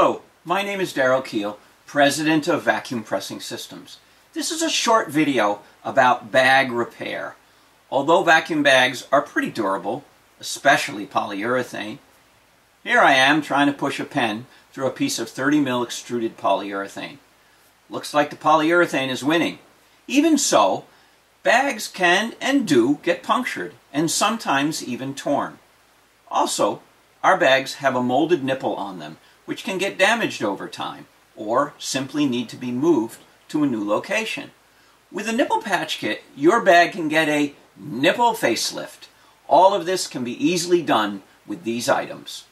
Hello, my name is Daryl Keel, President of Vacuum Pressing Systems. This is a short video about bag repair. Although vacuum bags are pretty durable, especially polyurethane, here I am trying to push a pen through a piece of 30 mil extruded polyurethane. Looks like the polyurethane is winning. Even so, bags can and do get punctured, and sometimes even torn. Also, our bags have a molded nipple on them, which can get damaged over time, or simply need to be moved to a new location. With a nipple patch kit, your bag can get a nipple facelift. All of this can be easily done with these items.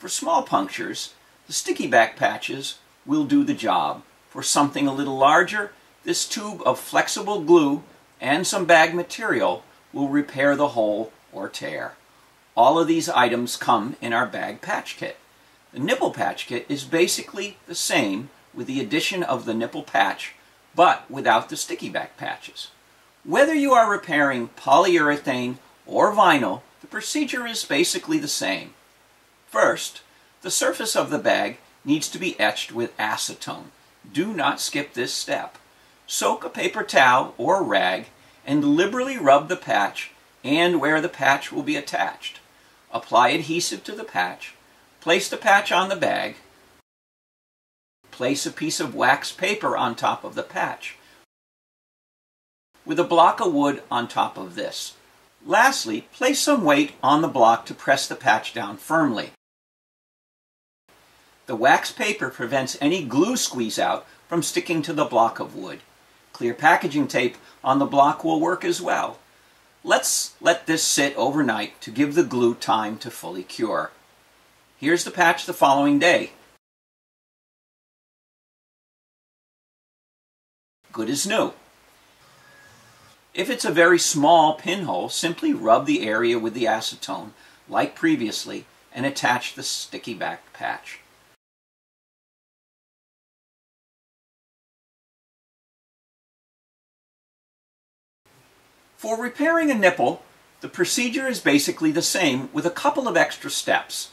For small punctures, the sticky back patches will do the job. For something a little larger, this tube of flexible glue and some bag material will repair the hole or tear. All of these items come in our bag patch kit. The nipple patch kit is basically the same with the addition of the nipple patch, but without the sticky back patches. Whether you are repairing polyurethane or vinyl, the procedure is basically the same. First, the surface of the bag needs to be etched with acetone. Do not skip this step. Soak a paper towel or rag and liberally rub the patch and where the patch will be attached. Apply adhesive to the patch, place the patch on the bag, place a piece of wax paper on top of the patch, with a block of wood on top of this. Lastly, place some weight on the block to press the patch down firmly. The wax paper prevents any glue squeeze out from sticking to the block of wood. Clear packaging tape on the block will work as well. Let's let this sit overnight to give the glue time to fully cure. Here's the patch the following day. Good as new. If it's a very small pinhole, simply rub the area with the acetone, like previously, and attach the sticky back patch. For repairing a nipple, the procedure is basically the same with a couple of extra steps.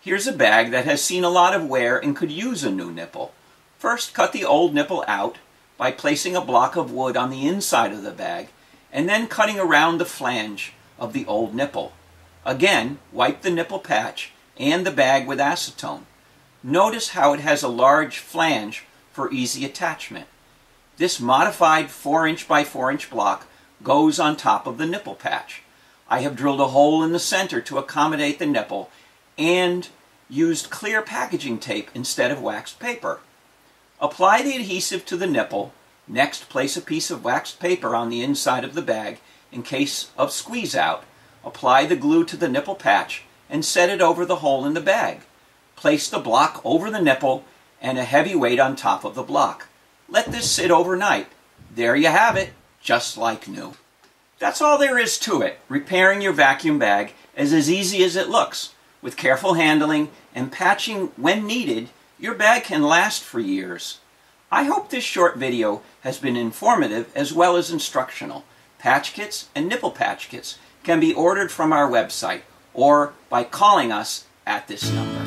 Here's a bag that has seen a lot of wear and could use a new nipple. First, cut the old nipple out by placing a block of wood on the inside of the bag and then cutting around the flange of the old nipple. Again, wipe the nipple patch and the bag with acetone. Notice how it has a large flange for easy attachment. This modified 4-inch by 4-inch block goes on top of the nipple patch. I have drilled a hole in the center to accommodate the nipple and used clear packaging tape instead of waxed paper. Apply the adhesive to the nipple. Next, place a piece of waxed paper on the inside of the bag in case of squeeze out. Apply the glue to the nipple patch and set it over the hole in the bag. Place the block over the nipple and a heavy weight on top of the block. Let this sit overnight. There you have it. Just like new. That's all there is to it. Repairing your vacuum bag is as easy as it looks. With careful handling and patching when needed, your bag can last for years. I hope this short video has been informative as well as instructional. Patch kits and nipple patch kits can be ordered from our website or by calling us at this number.